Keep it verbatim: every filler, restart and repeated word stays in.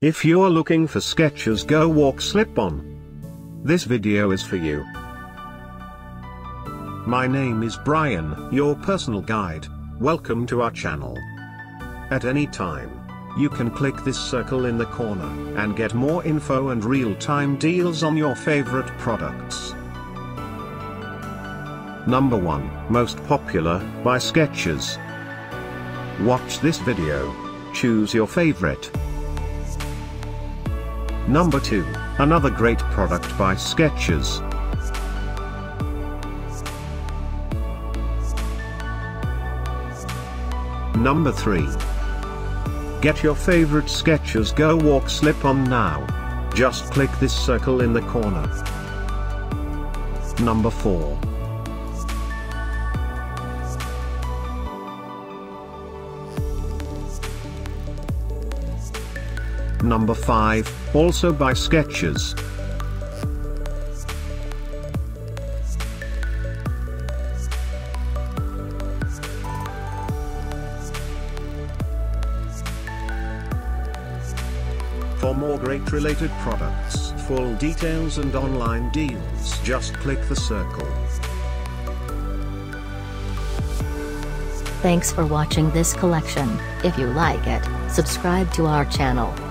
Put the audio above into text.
If you're looking for Skechers Go Walk Slip-On, this video is for you. My name is Brian, your personal guide. Welcome to our channel. At any time, you can click this circle in the corner and get more info and real-time deals on your favorite products. Number one. Most Popular, by Skechers. Watch this video. Choose your favorite. Number two. Another great product by Skechers. Number three. Get your favorite Skechers Go Walk Slip-On now. Just click this circle in the corner. Number four. Number five, also by Skechers. For more great related products, full details and online deals, just click the circle. Thanks for watching this collection. If you like it, subscribe to our channel.